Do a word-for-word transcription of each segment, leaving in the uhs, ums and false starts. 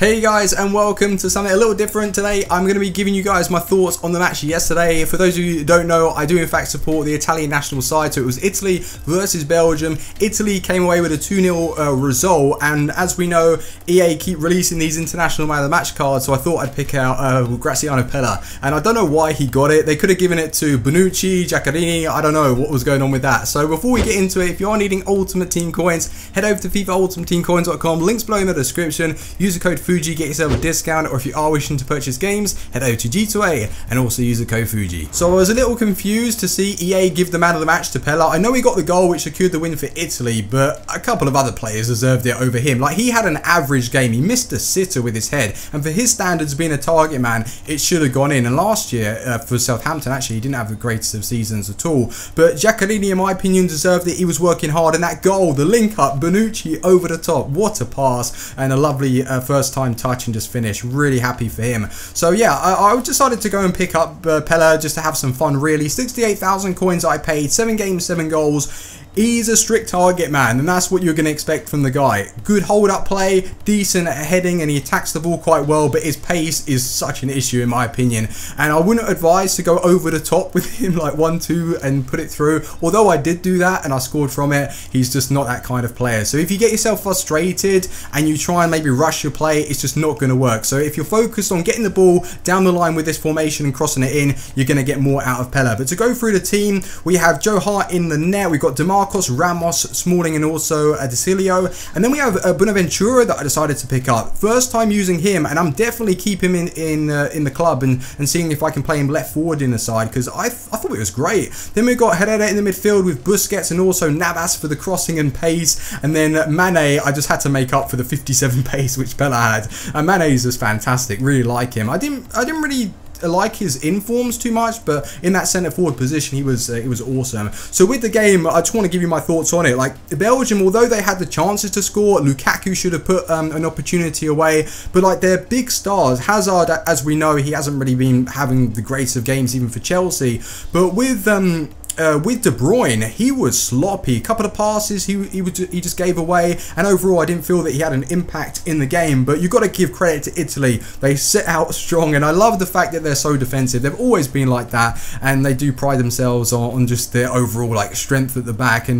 Hey guys, and welcome to something a little different today. I'm going to be giving you guys my thoughts on the match yesterday. For those of you who don't know, I do in fact support the Italian national side, so it was Italy versus Belgium. Italy came away with a two nil uh, result, and as we know, E A keep releasing these international man of the match cards, so I thought I'd pick out uh, Graziano Pellè, and I don't know why he got it. They could have given it to Bonucci, Giaccherini, I don't know what was going on with that. So before we get into it, if you are needing Ultimate Team coins, head over to FIFA ultimate team coins dot com, links below in the description, use the code Fuji, get yourself a discount, or if you are wishing to purchase games, head over to G two A and also use the code Fuji. So I was a little confused to see E A give the man of the match to Pellè. I know he got the goal which secured the win for Italy, but a couple of other players deserved it over him. Like, he had an average game, he missed a sitter with his head, and for his standards being a target man, it should have gone in. And last year uh, for Southampton, actually, he didn't have the greatest of seasons at all. But Giaccherini, in my opinion, deserved it. He was working hard, and that goal, the link up, Bonucci over the top, what a pass, and a lovely uh, first time Time touch and just finish. Really happy for him. So yeah, I, I decided to go and pick up uh, Pellè just to have some fun, really. sixty-eight thousand coins I paid, seven games, seven goals. He's a strict target man, and that's what you're going to expect from the guy. Good hold-up play, decent at heading, and he attacks the ball quite well, but his pace is such an issue, in my opinion. And I wouldn't advise to go over the top with him, like one two, and put it through. Although I did do that, and I scored from it, he's just not that kind of player. So if you get yourself frustrated, and you try and maybe rush your play, it's just not going to work. So if you're focused on getting the ball down the line with this formation and crossing it in, you're going to get more out of Pellè. But to go through the team, we have Joe Hart in the net, we've got DeMarco, Ramos, Smalling, and also uh, De Silvio, and then we have uh, Bunaventura that I decided to pick up. First time using him, and I'm definitely keeping him in in, uh, in the club and, and seeing if I can play him left forward in the side, because I, th I thought it was great. Then we've got Herrera in the midfield with Busquets and also Navas for the crossing and pace, and then uh, Mane. I just had to make up for the fifty-seven pace which Pellè had, and Mane's just fantastic. Really like him. I didn't I didn't really like his informs too much, but in that centre forward position, he was uh, he was awesome. So with the game, I just want to give you my thoughts on it. Like, Belgium, although they had the chances to score, Lukaku should have put um, an opportunity away, but like, their big stars, Hazard, as we know, he hasn't really been having the greatest of games, even for Chelsea. But with um Uh, with De Bruyne, he was sloppy. A couple of passes he he, would, he just gave away, and overall I didn't feel that he had an impact in the game. But you've got to give credit to Italy. They set out strong, and I love the fact that they're so defensive. They've always been like that, and they do pride themselves on, on just their overall like strength at the back. And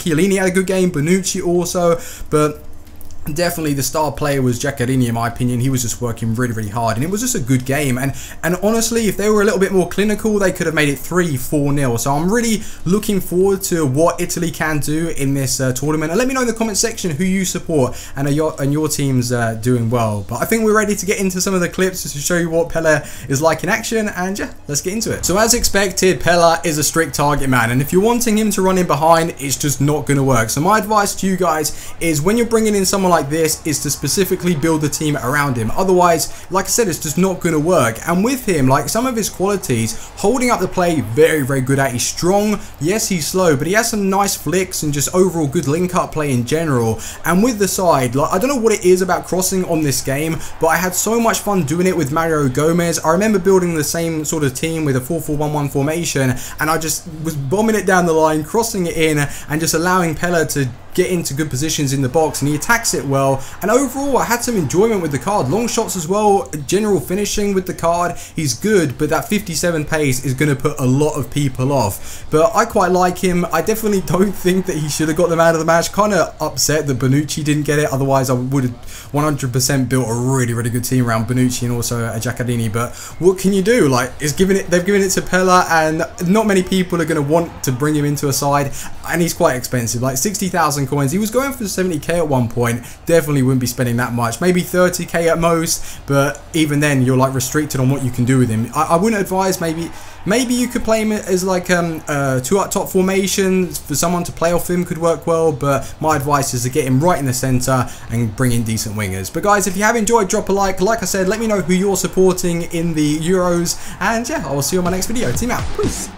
Chiellini had a good game, Bonucci also, but definitely the star player was Giaccherini, in my opinion. He was just working really, really hard, and it was just a good game. And and honestly, if they were a little bit more clinical, they could have made it three four nil. So I'm really looking forward to what Italy can do in this uh, tournament. And let me know in the comment section who you support and are your and your team's uh, doing well. But I think we're ready to get into some of the clips just to show you what Pellè is like in action. And yeah, let's get into it. So as expected, Pellè is a strict target man, and if you're wanting him to run in behind, it's just not going to work. So my advice to you guys is, when you're bringing in someone like Like this, is to specifically build the team around him. Otherwise, like I said, it's just not going to work. And with him, like, some of his qualities, holding up the play, very, very good at. He's strong. Yes, he's slow, but he has some nice flicks and just overall good link-up play in general. And with the side, like, I don't know what it is about crossing on this game, but I had so much fun doing it with Mario Gomez. I remember building the same sort of team with a four four one one formation, and I just was bombing it down the line, crossing it in, and just allowing Pellè to get into good positions in the box, and he attacks it well. And overall, I had some enjoyment with the card. Long shots as well, general finishing with the card. He's good, but that fifty-seven pace is going to put a lot of people off. But I quite like him. I definitely don't think that he should have got the man of the match. Kind of upset that Bonucci didn't get it. Otherwise, I would have one hundred percent built a really, really good team around Bonucci and also Giaccherini. But what can you do? Like, it's given it. They've given it to Pellè, and not many people are going to want to bring him into a side. And he's quite expensive, like sixty thousand. Coins. He was going for seventy K at one point. Definitely wouldn't be spending that much, maybe thirty K at most, but even then you're like restricted on what you can do with him. I, I wouldn't advise. Maybe maybe you could play him as like um uh two up top formations for someone to play off him, could work well. But my advice is to get him right in the center and bring in decent wingers. But guys, if you have enjoyed, drop a like. Like I said, let me know who you're supporting in the Euros, and yeah, I will see you on my next video. Team out. Peace.